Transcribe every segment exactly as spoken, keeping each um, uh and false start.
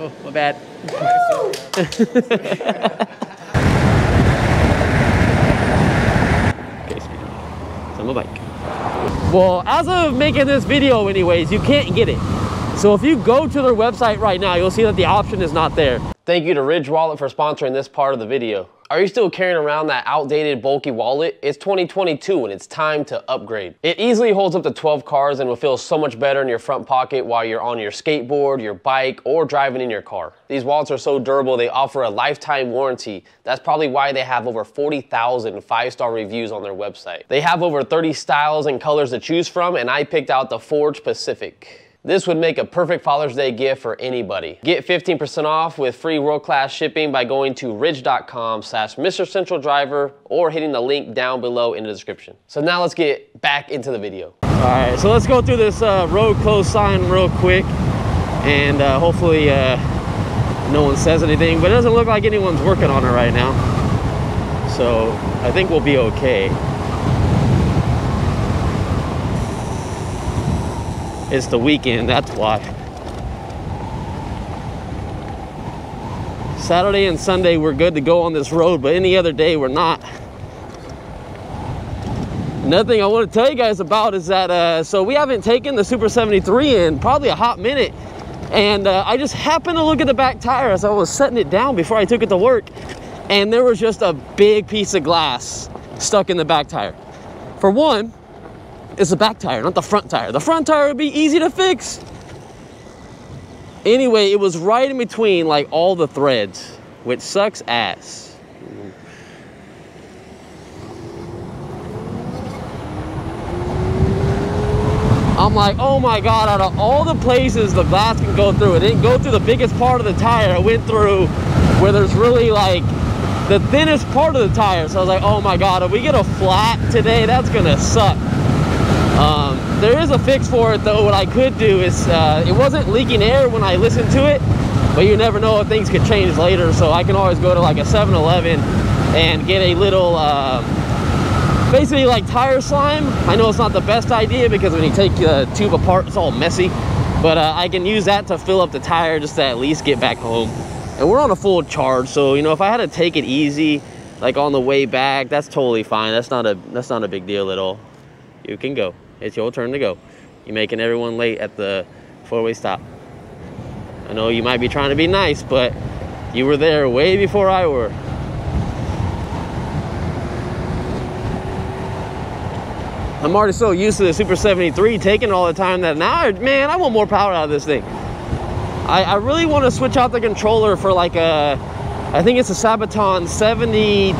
Oh, my bad. Okay, speed. It's a little bike. Well, as of making this video anyways, you can't get it. So if you go to their website right now, you'll see that the option is not there. Thank you to Ridge Wallet for sponsoring this part of the video. Are you still carrying around that outdated bulky wallet? It's twenty twenty-two and it's time to upgrade. It easily holds up to twelve cars and will feel so much better in your front pocket while you're on your skateboard, your bike, or driving in your car. These wallets are so durable they offer a lifetime warranty. That's probably why they have over forty thousand five-star reviews on their website. They have over thirty styles and colors to choose from, and I picked out the Forge Pacific. This would make a perfect Father's Day gift for anybody. Get fifteen percent off with free world-class shipping by going to ridge.com slash Mr. Central Driver or hitting the link down below in the description. So now let's get back into the video. All right, so let's go through this uh, road closed sign real quick, and uh, hopefully uh, no one says anything, but it doesn't look like anyone's working on it right now. So I think we'll be okay. It's the weekend, that's why. Saturday and Sunday we're good to go on this road, but any other day we're not. Another thing I want to tell you guys about is that, uh, so we haven't taken the Super seventy-three in probably a hot minute, and uh, I just happened to look at the back tire as I was setting it down before I took it to work, and there was just a big piece of glass stuck in the back tire. For one, it's the back tire, not the front tire. The front tire would be easy to fix. Anyway, it was right in between like all the threads, which sucks ass. I'm like, oh my God, out of all the places the glass can go through, it didn't go through the biggest part of the tire. It went through where there's really like the thinnest part of the tire. So I was like, oh my God, if we get a flat today, that's gonna suck. Um, there is a fix for it though. What I could do is, uh, it wasn't leaking air when I listened to it, but you never know if things could change later, so I can always go to like a seven eleven and get a little, uh, basically like tire slime. I know it's not the best idea because when you take the tube apart, it's all messy, but uh, I can use that to fill up the tire just to at least get back home. And we're on a full charge, so you know, if I had to take it easy, like on the way back, that's totally fine. That's not a, that's not a big deal at all. You can go. It's your turn to go. You're making everyone late at the four-way stop. I know you might be trying to be nice, but you were there way before I were. I'm already so used to the Super seventy-three taking all the time that now, man, I want more power out of this thing. I, I really want to switch out the controller for like a, I think it's a Sabaton seven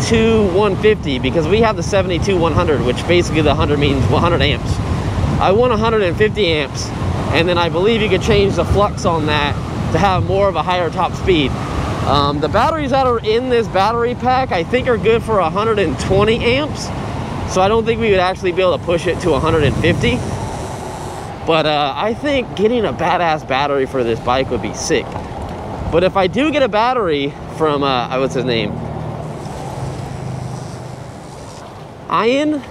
two one fifty, because we have the seven two one hundred, which basically the one hundred means one hundred amps. I want one hundred fifty amps, and then I believe you could change the flux on that to have more of a higher top speed. Um, the batteries that are in this battery pack, I think are good for one hundred twenty amps, so I don't think we would actually be able to push it to one hundred fifty. But uh, I think getting a badass battery for this bike would be sick. But if I do get a battery from, uh, what's his name? Ian,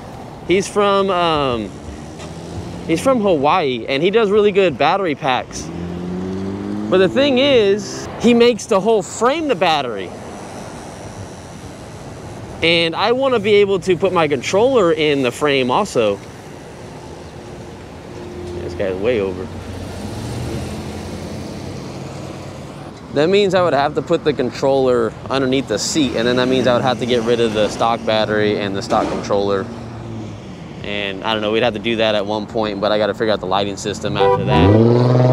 he's from, um, he's from Hawaii, and he does really good battery packs. But the thing is, he makes the whole frame the battery. And I want to be able to put my controller in the frame also. This guy's way over. That means I would have to put the controller underneath the seat, and then that means I would have to get rid of the stock battery and the stock controller. And I don't know, we'd have to do that at one point, but I gotta figure out the lighting system after that,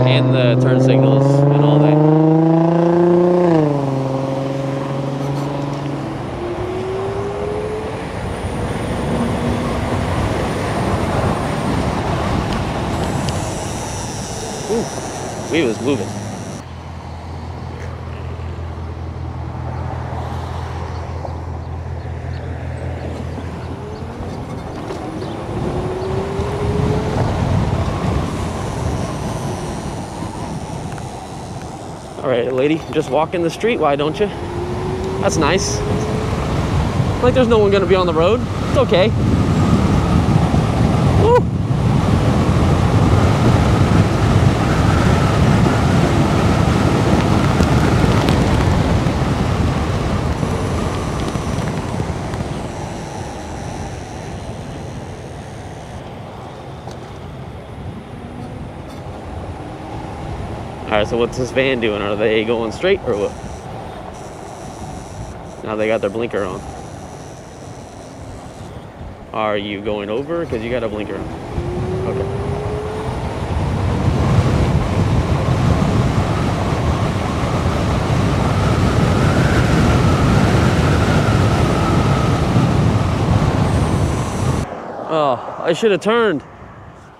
and the turn signals and all that. Ooh, we was moving. Alright, lady, just walk in the street, why don't you? That's nice. Like there's no one gonna be on the road. It's okay. Woo! guy, so what's this van doing? Are they going straight or what? Now they got their blinker on. Are you going over? Because you got a blinker on. Okay. Oh, I should have turned.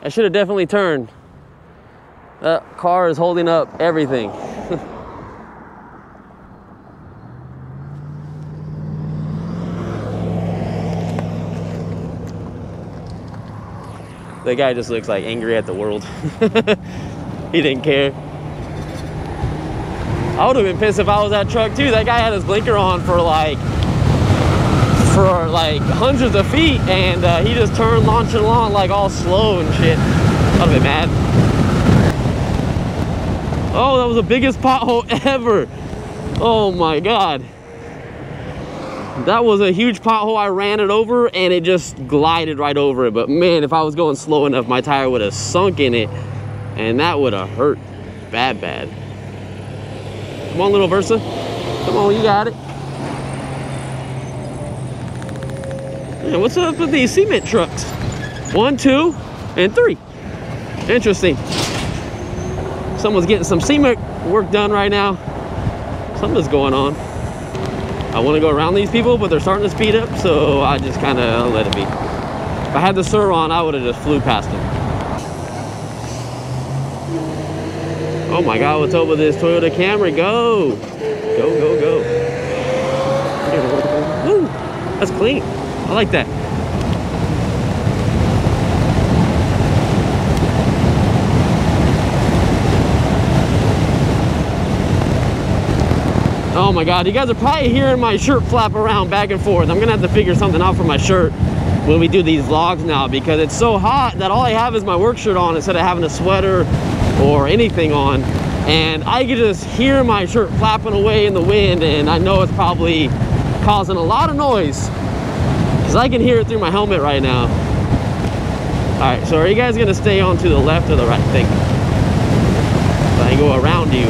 I should have definitely turned. That car is holding up everything. The guy just looks like angry at the world. He didn't care. I would have been pissed if I was that truck too. That guy had his blinker on for like for like hundreds of feet, and uh, he just turned nonchalant, like all slow and shit. I'd have been mad. Oh, that was the biggest pothole ever. Oh my God. That was a huge pothole. I ran it over and it just glided right over it. But man, if I was going slow enough, my tire would have sunk in it and that would have hurt bad, bad. Come on, little Versa. Come on, you got it. Man, what's up with these cement trucks? One, two, and three. Interesting. Someone's getting some cement work done right now. Something's going on. I want to go around these people, but they're starting to speed up, so I just kind of let it be. If I had the Sur-Ron, I would have just flew past them. Oh my God, what's up with this Toyota Camry? Go, go, go, go. Woo, that's clean. I like that. Oh my God, you guys are probably hearing my shirt flap around back and forth. I'm gonna have to figure something out for my shirt when we do these vlogs now, because it's so hot that all I have is my work shirt on instead of having a sweater or anything on. And I can just hear my shirt flapping away in the wind, and I know it's probably causing a lot of noise. I can hear it through my helmet right now. All right, so are you guys gonna stay on to the left or the right? Thing I go around you.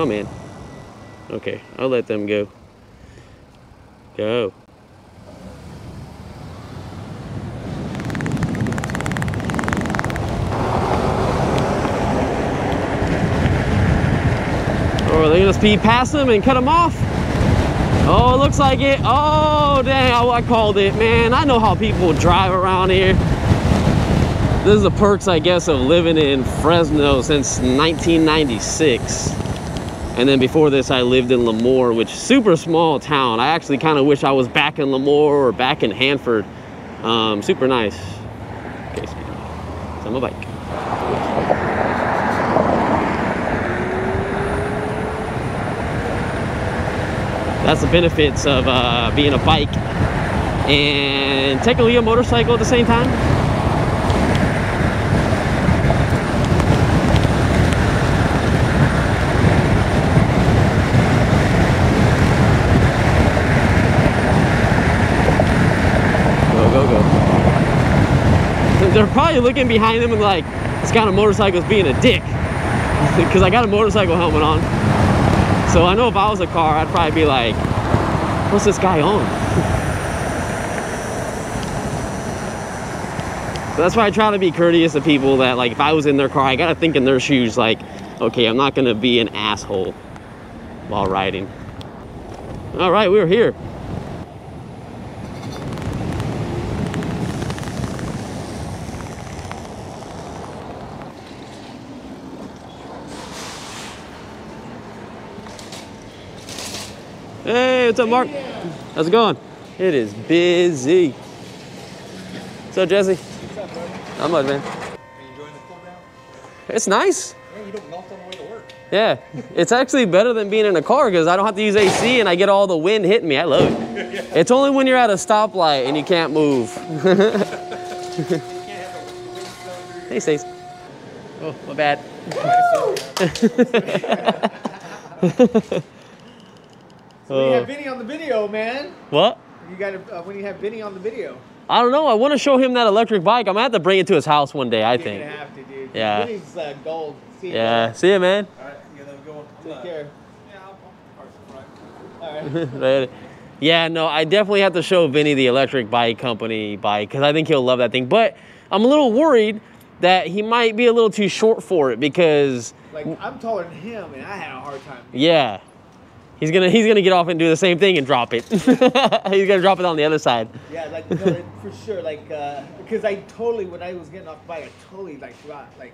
Oh man. Okay, I'll let them go. Go. Or they're gonna speed past them and cut them off. Oh, it looks like it. Oh, dang, I, I called it, man. I know how people drive around here. This is the perks, I guess, of living in Fresno since nineteen ninety-six. And then before this, I lived in Lemoore, which is a super small town. I actually kind of wish I was back in Lemoore or back in Hanford. Um, super nice. Okay, so I'm on my bike. That's the benefits of uh, being a bike and technically a motorcycle at the same time. Go, go, go. They're probably looking behind them and like, this kind of motorcycle is being a dick. Because I got a motorcycle helmet on. So I know if I was a car, I'd probably be like, what's this guy on? So that's why I try to be courteous to people that, like, if I was in their car, I gotta think in their shoes, like, okay, I'm not gonna be an asshole while riding. All right, we're here. Hey, what's up, Mark? How's it going? It is busy. What's up, Jesse? What's up, bro? Not much, man. Are you enjoying the cool down? It's nice. Yeah, you don't melt on the way to work. Yeah, it's actually better than being in a car because I don't have to use A C and I get all the wind hitting me. I love it. Yeah. It's only when you're at a stoplight and you can't move. You can't have the hey, Stace. Oh, my bad. Woo! So when uh, you have Vinny on the video, man. What? You got to, uh, when you have Vinny on the video. I don't know. I want to show him that electric bike. I'm going to have to bring it to his house one day, I You're think. You're going to have to, dude. Yeah. Vinny's uh, gold. See you, yeah. Man. See you, man. All right. You're going to go. Take uh, care. Yeah, I'll, I'll, All right. All right. Yeah, no, I definitely have to show Vinny the electric bike company bike because I think he'll love that thing. But I'm a little worried that he might be a little too short for it because... Like, I'm taller than him, and I had a hard time. Yeah. He's gonna he's gonna get off and do the same thing and drop it. He's gonna drop it on the other side. Yeah, like no, for sure, like uh, because I totally when I was getting off the bike, I totally like dropped like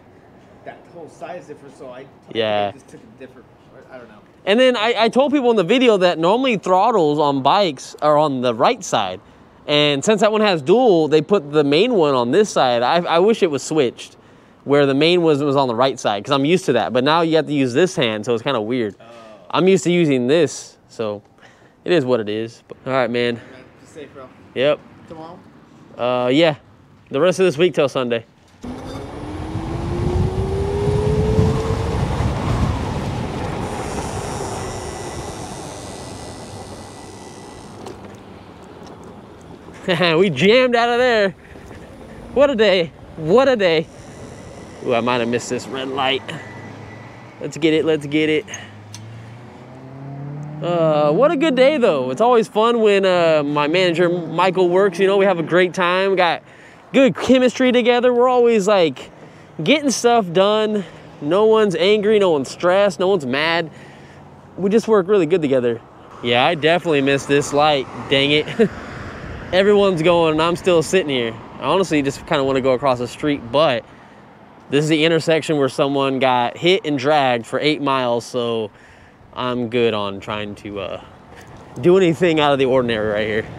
that whole size difference. So I totally, yeah, I just took a different. I don't know. And then I, I told people in the video that normally throttles on bikes are on the right side, and since that one has dual, they put the main one on this side. I I wish it was switched, where the main was was on the right side because I'm used to that. But now you have to use this hand, so it's kind of weird. Uh, I'm used to using this, so it is what it is. But, all right, man. Be safe, bro. Yep. Tomorrow? Uh, yeah. The rest of this week till Sunday. We jammed out of there. What a day. What a day. Ooh, I might have missed this red light. Let's get it. Let's get it. Uh, what a good day though. It's always fun when uh, my manager Michael works, you know, we have a great time, got good chemistry together. We're always like getting stuff done. No one's angry, no one's stressed, no one's mad. We just work really good together. Yeah, I definitely missed this light, dang it. Everyone's going and I'm still sitting here. I honestly just kind of want to go across the street, but this is the intersection where someone got hit and dragged for eight miles, so I'm good on trying to uh, do anything out of the ordinary right here.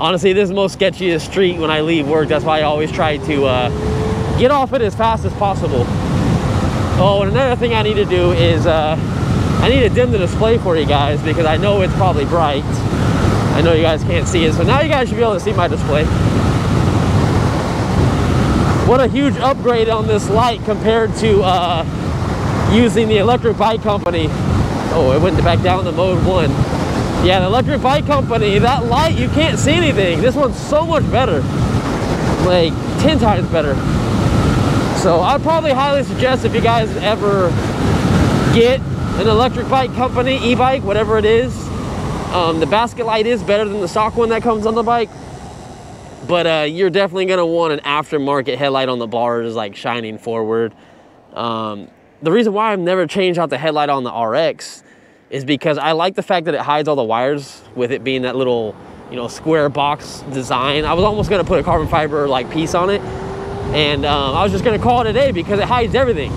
Honestly, this is the most sketchiest street when I leave work. That's why I always try to uh, get off it as fast as possible. Oh, and another thing I need to do is uh, I need to dim the display for you guys because I know it's probably bright. I know you guys can't see it, so now you guys should be able to see my display. What a huge upgrade on this light compared to uh, using the electric bike company. Oh, it went back down to mode one. Yeah, the electric bike company, that light, you can't see anything. This one's so much better, like ten times better. So I'd probably highly suggest if you guys ever get an electric bike company, e-bike, whatever it is, um, the basket light is better than the stock one that comes on the bike. But uh, you're definitely gonna want an aftermarket headlight on the bars, like shining forward. Um, The reason why I've never changed out the headlight on the R X is because I like the fact that it hides all the wires with it being that little, you know, square box design. I was almost going to put a carbon fiber like piece on it. And um, I was just going to call it a day because it hides everything.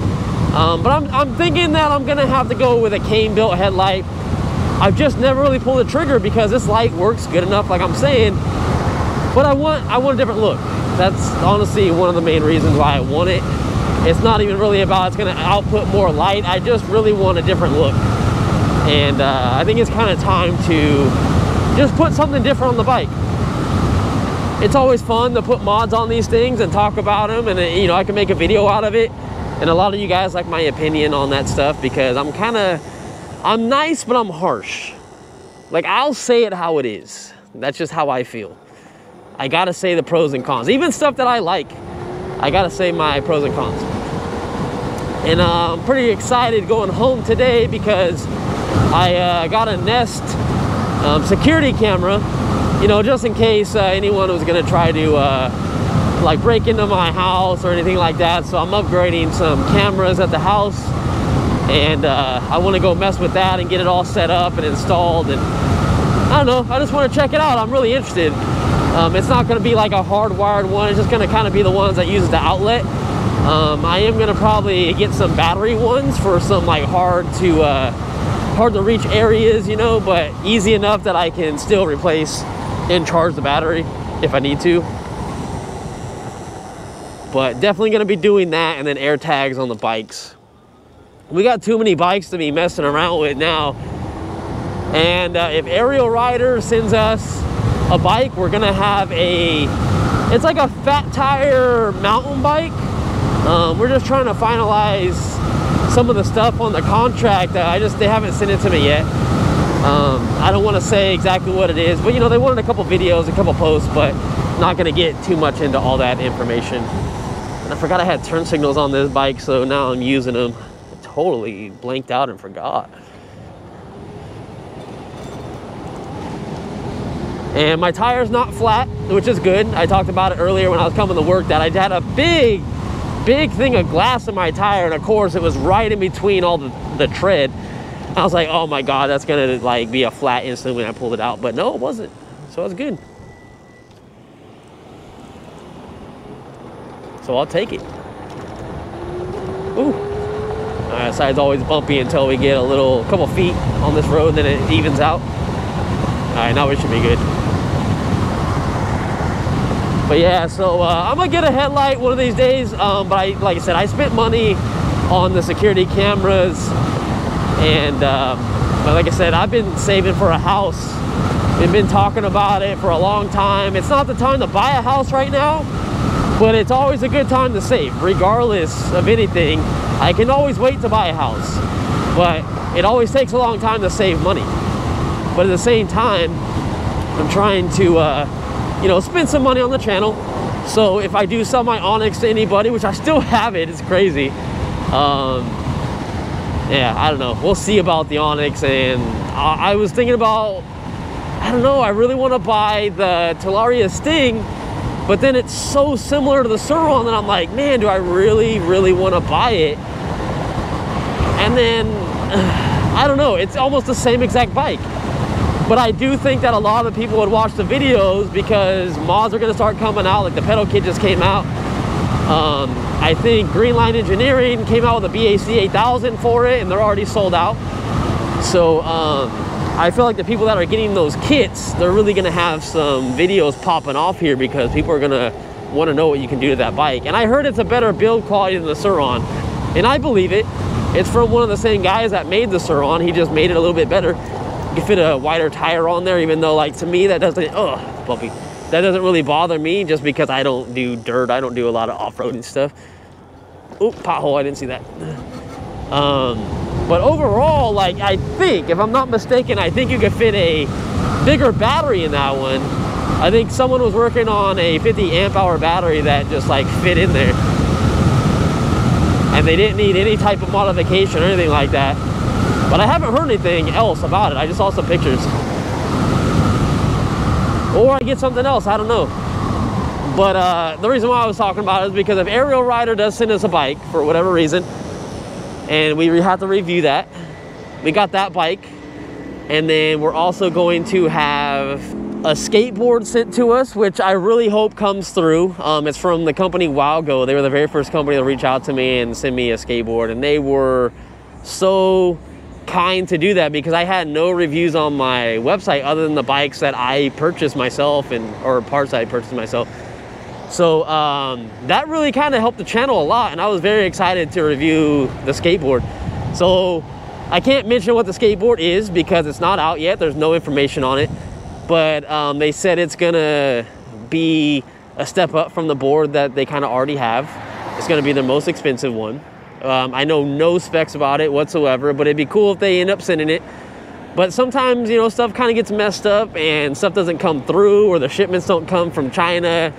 Um, but I'm, I'm thinking that I'm going to have to go with a cane built headlight. I've just never really pulled the trigger because this light works good enough, like I'm saying. But I want, I want a different look. That's honestly one of the main reasons why I want it. It's not even really about it's going to output more light. I just really want a different look. And uh, I think it's kind of time to just put something different on the bike. It's always fun to put mods on these things and talk about them. And, you know, I can make a video out of it. And a lot of you guys like my opinion on that stuff because I'm kind of, I'm nice, but I'm harsh. Like, I'll say it how it is. That's just how I feel. I got to say the pros and cons, even stuff that I like. I gotta say my pros and cons. And uh, I'm pretty excited going home today because I uh, got a Nest um, security camera, you know, just in case uh, anyone was gonna try to uh, like break into my house or anything like that. So I'm upgrading some cameras at the house and uh, I wanna go mess with that and get it all set up and installed. And I don't know, I just wanna check it out. I'm really interested. Um, it's not going to be like a hardwired one. It's just going to kind of be the ones that use the outlet. Um, I am going to probably get some battery ones for some like hard to uh, hard to reach areas, you know, but easy enough that I can still replace and charge the battery if I need to. But definitely going to be doing that and then AirTags on the bikes. We got too many bikes to be messing around with now. And uh, if Aerial Rider sends us a bike, we're gonna have a, it's like a fat tire mountain bike. Um, we're just trying to finalize some of the stuff on the contract that I just, they haven't sent it to me yet. Um, I don't want to say exactly what it is, but you know, they wanted a couple videos, a couple posts, but not going to get too much into all that information. And I forgot I had turn signals on this bike, so now I'm using them. I totally blanked out and forgot. And my tire's not flat, which is good. I talked about it earlier when I was coming to work that I had a big, big thing of glass in my tire, and of course it was right in between all the, the tread. I was like, oh my God, that's gonna like be a flat instant when I pulled it out. But no, it wasn't, so it was good. So I'll take it. Ooh. All right, side's always bumpy until we get a little, couple feet on this road, then it evens out. All right, now we should be good. But yeah, so uh, I'm gonna get a headlight one of these days. Um, but I, like I said, I spent money on the security cameras. And uh, but like I said, I've been saving for a house. We've been talking about it for a long time. It's not the time to buy a house right now, but it's always a good time to save, regardless of anything. I can always wait to buy a house, but it always takes a long time to save money. But at the same time, I'm trying to, uh, you know, spend some money on the channel. So if I do sell my Onyx to anybody, which I still have it, it's crazy. Um, Yeah, I don't know. We'll see about the Onyx, and I, I was thinking about, I don't know, I really want to buy the Talaria Sting, but then it's so similar to the Sur-Ron that I'm like, man, do I really, really want to buy it? And then, I don't know, it's almost the same exact bike. But I do think that a lot of people would watch the videos because mods are going to start coming out, like the pedal kit just came out. Um, I think Greenline Engineering came out with a B A C eight thousand for it, and they're already sold out. So um, I feel like the people that are getting those kits, they're really going to have some videos popping off here because people are going to want to know what you can do to that bike. And I heard it's a better build quality than the Sur-Ron, and I believe it. It's from one of the same guys that made the Sur-Ron. He just made it a little bit better. You can fit a wider tire on there, even though, like, to me, that doesn't, oh, bumpy. That doesn't really bother me just because I don't do dirt. I don't do a lot of off-roading stuff. Oop, pothole, I didn't see that. Um, but overall, like, I think, if I'm not mistaken, I think you could fit a bigger battery in that one. I think someone was working on a fifty amp hour battery that just, like, fit in there. And they didn't need any type of modification or anything like that. But I haven't heard anything else about it. I just saw some pictures. Or I get something else, I don't know. But uh, the reason why I was talking about it is because if Aerial Rider does send us a bike for whatever reason, and we have to review that, we got that bike, and then we're also going to have a skateboard sent to us, which I really hope comes through. Um, it's from the company WowGo. They were the very first company to reach out to me and send me a skateboard, and they were so kind to do that because I had no reviews on my website other than the bikes that I purchased myself and or parts I purchased myself. So um, that really kind of helped the channel a lot, and I was very excited to review the skateboard. So I can't mention what the skateboard is because it's not out yet. There's no information on it, but um, they said it's gonna be a step up from the board that they kind of already have. It's gonna be the most expensive one. Um, I know no specs about it whatsoever, but it'd be cool if they end up sending it. But sometimes, you know, stuff kind of gets messed up and stuff doesn't come through, or the shipments don't come from China,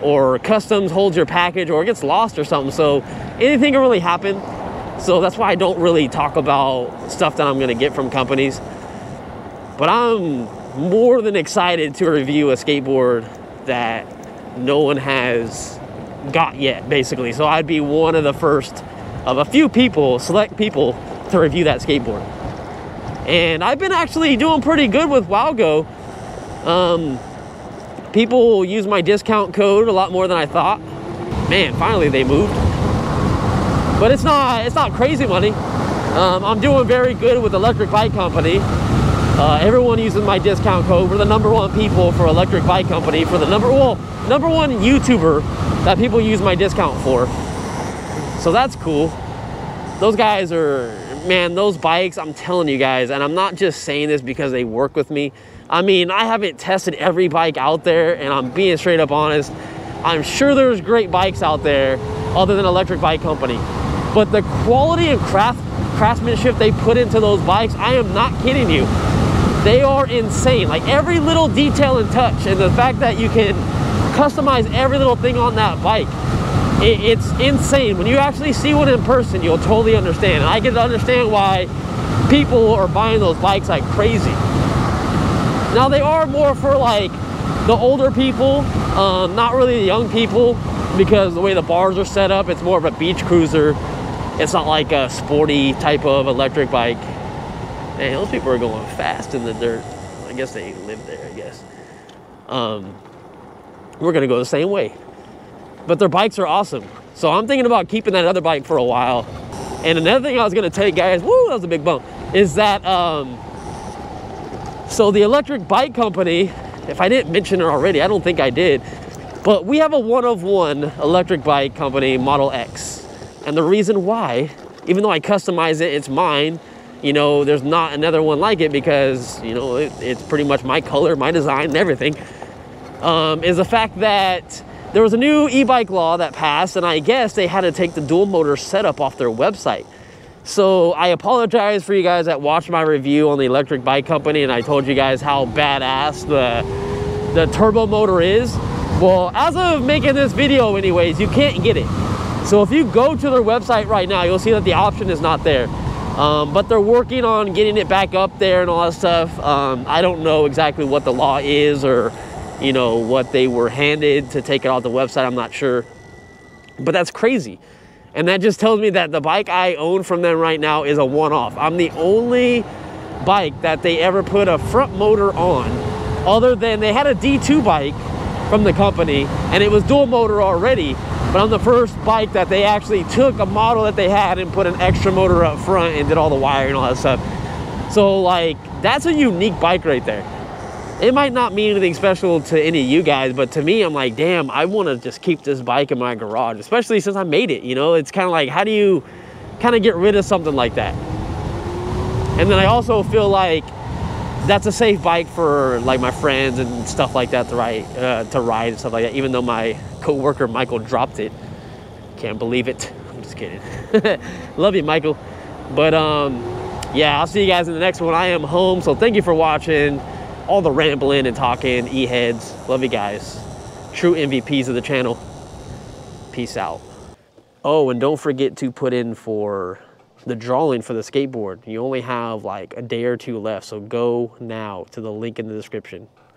or customs holds your package, or it gets lost or something. So anything can really happen. So that's why I don't really talk about stuff that I'm going to get from companies. But I'm more than excited to review a skateboard that no one has got yet, basically. So I'd be one of the first of a few people, select people, to review that skateboard. And I've been actually doing pretty good with WowGo. Um, people use my discount code a lot more than I thought. Man, finally they moved. But it's not, it's not crazy money. Um, I'm doing very good with Electric Bike Company. Uh, everyone uses my discount code. We're the number one people for Electric Bike Company, for the number, well, number one YouTuber that people use my discount for. So that's cool. Those guys are, man, those bikes, I'm telling you guys, and I'm not just saying this because they work with me. I mean, I haven't tested every bike out there, and I'm being straight up honest. I'm sure there's great bikes out there other than Electric Bike Company. But the quality of craft craftsmanship they put into those bikes, I am not kidding you. They are insane. Like every little detail and touch, and the fact that you can customize every little thing on that bike, it, it's insane. When you actually see one in person, you'll totally understand. And I get to understand why people are buying those bikes like crazy. Now they are more for like the older people, um, not really the young people, because the way the bars are set up, it's more of a beach cruiser. It's not like a sporty type of electric bike. Man, those people are going fast in the dirt. I guess they live there, I guess. Um, we're gonna go the same way. But their bikes are awesome. So I'm thinking about keeping that other bike for a while. And another thing I was gonna take, guys, woo, that was a big bump, is that, um, so the Electric Bike Company, if I didn't mention it already, I don't think I did, but we have a one-of-one Electric Bike Company Model X. And the reason why, even though I customize it, it's mine, you know, there's not another one like it because, you know, it, it's pretty much my color, my design, and everything, um, is the fact that there was a new e-bike law that passed, and I guess they had to take the dual motor setup off their website. So I apologize for you guys that watched my review on the Electric Bike Company, and I told you guys how badass the, the turbo motor is. Well, as of making this video anyways, you can't get it. So if you go to their website right now, you'll see that the option is not there. Um, but they're working on getting it back up there and all that stuff. Um, I don't know exactly what the law is or, you know, what they were handed to take it off the website. I'm not sure, but that's crazy. And that just tells me that the bike I own from them right now is a one-off. I'm the only bike that they ever put a front motor on, other than they had a D two bike from the company and it was dual motor already. But I'm the first bike that they actually took a model that they had and put an extra motor up front and did all the wiring and all that stuff. So like, that's a unique bike right there. It might not mean anything special to any of you guys, but to me, I'm like, damn, I want to just keep this bike in my garage, especially since I made it, you know? It's kind of like, how do you kind of get rid of something like that? And then I also feel like that's a safe bike for like my friends and stuff like that to ride, uh, to ride and stuff like that, even though my co-worker Michael dropped it. Can't believe it. I'm just kidding. Love you, Michael. But um, yeah, I'll see you guys in the next one. I am home, so thank you for watching. All the rambling and talking, e-heads. Love you guys. True M V Ps of the channel. Peace out. Oh, and don't forget to put in for the drawing for the skateboard. You only have like a day or two left, so go now to the link in the description.